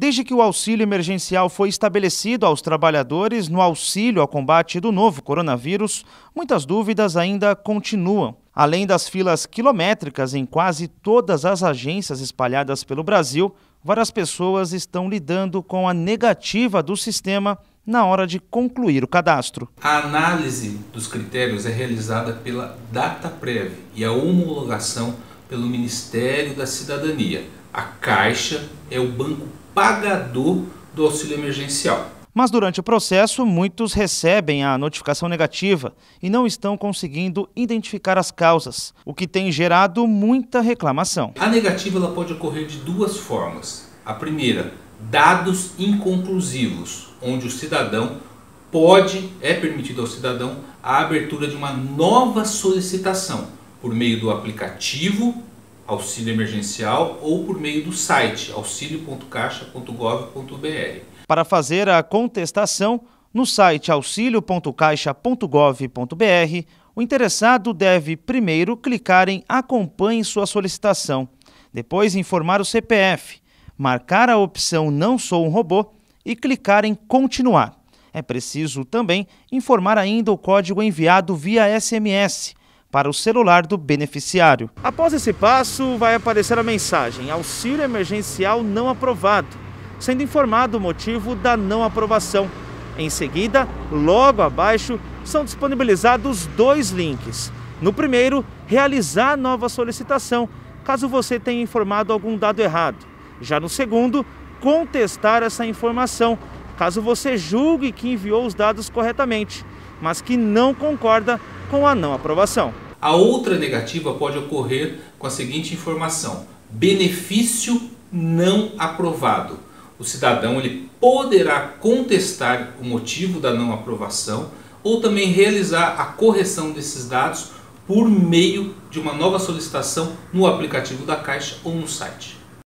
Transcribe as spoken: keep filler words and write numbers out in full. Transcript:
Desde que o auxílio emergencial foi estabelecido aos trabalhadores no auxílio ao combate do novo coronavírus, muitas dúvidas ainda continuam. Além das filas quilométricas em quase todas as agências espalhadas pelo Brasil, várias pessoas estão lidando com a negativa do sistema na hora de concluir o cadastro. A análise dos critérios é realizada pela DataPrev e a homologação pelo Ministério da Cidadania. A Caixa é o banco pagador do auxílio emergencial. Mas durante o processo, muitos recebem a notificação negativa e não estão conseguindo identificar as causas, o que tem gerado muita reclamação. A negativa ela pode ocorrer de duas formas. A primeira, dados inconclusivos, onde o cidadão pode, é permitido ao cidadão a abertura de uma nova solicitação por meio do aplicativo auxílio emergencial ou por meio do site auxilio ponto caixa ponto gov ponto br. Para fazer a contestação, no site auxilio ponto caixa ponto gov ponto br, o interessado deve primeiro clicar em Acompanhe sua solicitação, depois informar o C P F, marcar a opção Não sou um robô e clicar em Continuar. É preciso também informar ainda o código enviado via S M S, para o celular do beneficiário. Após esse passo, vai aparecer a mensagem auxílio emergencial não aprovado, sendo informado o motivo da não aprovação. Em seguida, logo abaixo, são disponibilizados dois links. No primeiro, realizar nova solicitação, caso você tenha informado algum dado errado. Já no segundo, contestar essa informação, caso você julgue que enviou os dados corretamente, mas que não concorda com a não aprovação. A outra negativa pode ocorrer com a seguinte informação: benefício não aprovado. O cidadão ele poderá contestar o motivo da não aprovação ou também realizar a correção desses dados por meio de uma nova solicitação no aplicativo da Caixa ou no site.